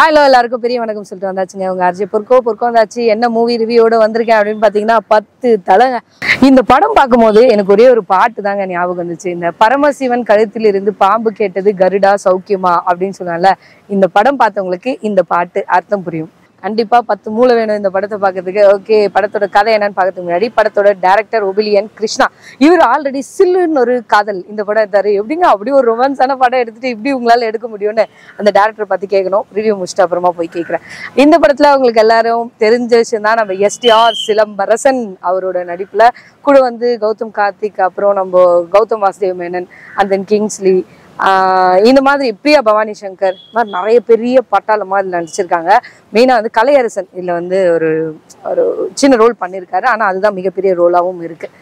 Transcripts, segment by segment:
Hello எல்லாருக்கும் பெரிய வணக்கம் சொல்லிட்டு வந்தாச்சுங்க. உங்க அர்ஜி பொறுக்கோ வந்தாச்சு. என்ன மூவி ரிவ்யூவோட வந்திருக்கேன் அப்படின்னு பாத்தீங்கன்னா 10 தலைங்க. இந்த படம் பார்க்கும்போது எனக்கு ஒரே ஒரு பாட்டு தாங்க ஞாபகம் வந்துச்சு. இந்த பரமசிவன் கழுத்தில் இருந்து பாம்பு கேட்டது கருடா சௌக்கியமா அப்படின்னு சொன்னால, இந்த படம் பார்த்தவங்களுக்கு இந்த பாட்டு அர்த்தம் புரியும். கண்டிப்பா 10 மூளை வேணும் இந்த படத்தை பாக்கிறதுக்கு. ஓகே, படத்தோட கதை என்னன்னு பாக்கிறதுக்கு முன்னாடி படத்தோட டைரக்டர் ஒபிலியன் கிருஷ்ணா. இவர் ஆல்ரெடி சில்லுன்னு ஒரு காதல் இந்த படம் எடுத்தாரு. எப்படிங்க அப்படி ஒரு ரொமான்ஸான படம் எடுத்துட்டு இப்படி உங்களால எடுக்க முடியும்னு அந்த டேரக்டரை பார்த்து கேட்கணும். ரிவ்யூ முடிச்சுட்டு அப்புறமா போய் கேட்கிறேன். இந்த படத்துல உங்களுக்கு எல்லாரும் தெரிஞ்ச விஷயம் தான், நம்ம எஸ்டிஆர் சிலம்பரசன் அவரோட நடிப்புல கூட வந்து கௌதம் கார்த்திக், அப்புறம் நம்ம Gautham Vasudev Menon, and then Kingsley, இந்த மாதிரி பிரியா பவானி சங்கர் மாதிரி நிறைய பெரிய பட்டாளமாக இதில் நடிச்சிருக்காங்க. மீனா வந்து கலையரசன் இதில் வந்து ஒரு ஒரு சின்ன ரோல் பண்ணியிருக்காரு. ஆனால் அதுதான் மிகப்பெரிய ரோலாகவும் இருக்குது.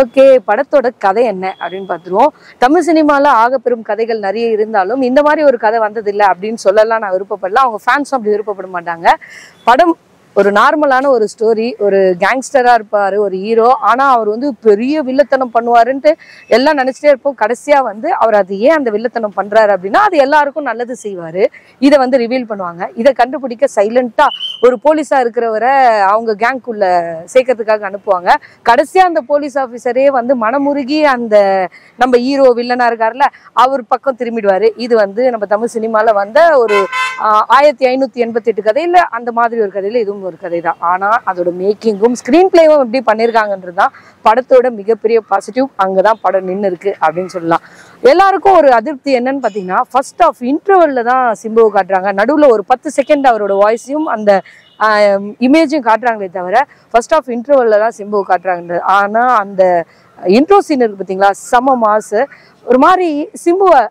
ஓகே, படத்தோட கதை என்ன அப்படின்னு பார்த்துருவோம். தமிழ் சினிமாவில் ஆகப்பெறும் கதைகள் நிறைய இருந்தாலும் இந்த மாதிரி ஒரு கதை வந்ததில்லை அப்படின்னு சொல்லலாம் நான் விருப்பப்படல. அவங்க ஃபேன்ஸும் அப்படி விருப்பப்பட மாட்டாங்க. படம் ஒரு நார்மலான ஒரு ஸ்டோரி. ஒரு கேங்ஸ்டராக இருப்பார் ஒரு ஹீரோ. ஆனால் அவர் வந்து பெரிய வில்லத்தனம் பண்ணுவாருன்ட்டு எல்லாம் நினச்சிட்டே இருப்போம். கடைசியாக வந்து அவர் அது ஏன் அந்த வில்லத்தனம் பண்ணுறாரு அப்படின்னா, அது எல்லாருக்கும் நல்லது செய்வார். இதை வந்து ரிவீல் பண்ணுவாங்க. இதை கண்டுபிடிக்க சைலண்ட்டாக ஒரு போலீஸாக இருக்கிறவரை அவங்க கேங்குக்குள்ளே சேர்க்கறதுக்காக அனுப்புவாங்க. கடைசியாக அந்த போலீஸ் ஆஃபீஸரே வந்து மனமுருகி அந்த நம்ம ஹீரோ வில்லனாக இருக்கார்ல அவர் பக்கம் திரும்பிடுவார். இது வந்து நம்ம தமிழ் சினிமாவில் வந்த ஒரு 1588 கதையில் அந்த மாதிரி ஒரு கதையில் இதுவும் ஒரு கதை தான். ஆனால் அதோட மேக்கிங்கும் ஸ்க்ரீன் பிளேவும் எப்படி பண்ணியிருக்காங்கன்றது தான் படத்தோட மிகப்பெரிய பாசிட்டிவ். அங்கே தான் படம் நின்று இருக்கு அப்படின்னு சொல்லலாம். எல்லாருக்கும் ஒரு அதிருப்தி என்னன்னு பார்த்தீங்கன்னா, ஃபர்ஸ்ட் ஆஃப் இன்டர்வலில் தான் சிம்புவை காட்டுறாங்க. நடுவில் ஒரு 10 செகண்ட் அவரோட வாய்ஸையும் அந்த இமேஜும் காட்டுறாங்களே தவிர ஃபர்ஸ்ட் ஆஃப் இன்டர்வலில் தான் சிம்புவை காட்டுறாங்க. ஆனால் அந்த இன்ட்ரோ சீன் இருக்குது பார்த்தீங்களா, செம மாசு. ஒரு மாதிரி சிம்புவை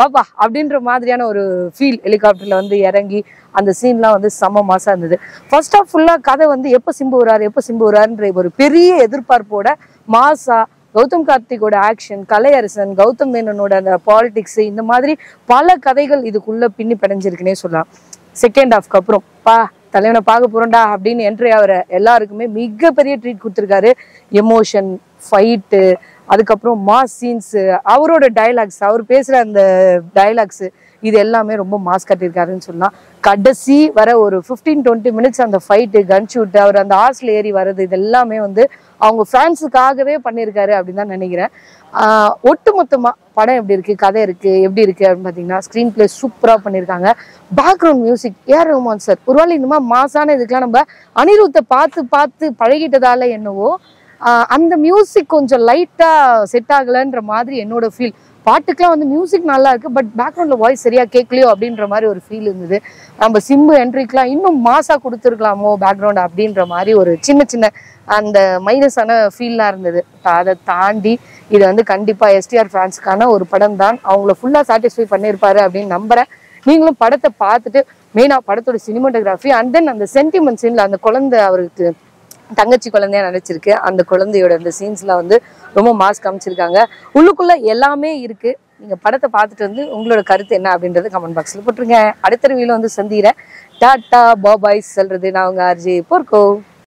வாப்பா அப்படின்ற மாதிரியான ஒரு ஃபீல். ஹெலிகாப்டரில் வந்து இறங்கி அந்த சீன்லாம் வந்து செம மாசாக இருந்தது. ஃபர்ஸ்ட் ஆஃப் ஃபுல்லாக கதை வந்து எப்போ சிம்பு வராருன்ற ஒரு பெரிய எதிர்பார்ப்போட மாசா கௌதம் கார்த்திகோட ஆக்ஷன், கலையரசன், கௌதம் மேனனோட அந்த பாலிடிக்ஸ், இந்த மாதிரி பல கதைகள் இதுக்குள்ளே பின்னி பிணைஞ்சிருக்குன்னே சொல்லலாம். செகண்ட் ஆஃப்க்கு அப்புறம் தலைவனை பார்க்க போகிறோண்டா அப்படின்னு என்ட்ரி ஆகிற எல்லாருக்குமே மிகப்பெரிய ட்ரீட் கொடுத்துருக்காரு. எமோஷன், ஃபைட்டு, அதுக்கப்புறம் மாஸ் சீன்ஸு, அவரோட டைலாக்ஸ், அவர் பேசுகிற அந்த டைலாக்ஸு, இது எல்லாமே ரொம்ப மாஸ் கட்டியிருக்காருன்னு சொல்லலாம். கடைசி வர ஒரு 15-20 மினிட்ஸ் அந்த ஃபைட்டு, கன் ஷூட்டு, அவர் அந்த ஹார்ஸில் ஏறி வர்றது, இது எல்லாமே வந்து அவங்க ஃபேன்ஸுக்காகவே பண்ணியிருக்காரு அப்படின்னு தான் நினைக்கிறேன். ஒட்டு மொத்தமாக படம் எப்படி இருக்குது, கதை இருக்குது, எப்படி இருக்குது அப்படின்னு பார்த்தீங்கன்னா, ஸ்க்ரீன் பிளே சூப்பராக பண்ணியிருக்காங்க. Background music AR Rahman sir. ஒருவேளை இன்னுமா மாசான இதுக்கெலாம் நம்ம அனிருத்தை பார்த்து பழகிட்டதால என்னவோ அந்த மியூசிக் கொஞ்சம் லைட்டாக செட் ஆகலைன்ற மாதிரி என்னோட ஃபீல். பாட்டுக்கெலாம் வந்து மியூசிக் நல்லா இருக்குது, பட் பேக்ரவுண்டில் வாய்ஸ் சரியாக கேட்கலையோ அப்படின்ற மாதிரி ஒரு ஃபீல் இருந்தது. நம்ம சிம்பு என்ட்ரிக்கெலாம் இன்னும் மாசாக கொடுத்துருக்கலாமோ பேக்ரவுண்ட் அப்படின்ற மாதிரி ஒரு சின்ன அந்த மைனஸான ஃபீல்லாம் இருந்தது. அதை தாண்டி இது வந்து கண்டிப்பாக எஸ்டிஆர் ஃபேன்ஸுக்கான ஒரு படம் தான். அவங்கள ஃபுல்லாக சாட்டிஸ்ஃபை பண்ணியிருப்பாரு அப்படின்னு நம்புகிறேன். நீங்களும் படத்தை பார்த்துட்டு மெயினாக படத்தோட சினிமாட்டோகிராஃபி அண்ட் தென் அந்த சென்டிமெண்ட் சீனில் அந்த குழந்தை, அவருக்கு தங்கச்சி குழந்தையா நினைச்சிருக்கு, அந்த குழந்தையோட அந்த சீன்ஸ்லாம் வந்து ரொம்ப மாஸ் காமிச்சிருக்காங்க. உள்ளுக்குள்ள எல்லாமே இருக்கு. நீங்க படத்தை பார்த்துட்டு வந்து உங்களோட கருத்து என்ன அப்படின்றது கமெண்ட் பாக்ஸ்ல போட்டுருங்க. அடுத்த வீடியோல வந்து சந்திக்கிறேன். டாடா பாபாய் சொல்றது நான் உங்க ஆர்ஜி பொற்கோ.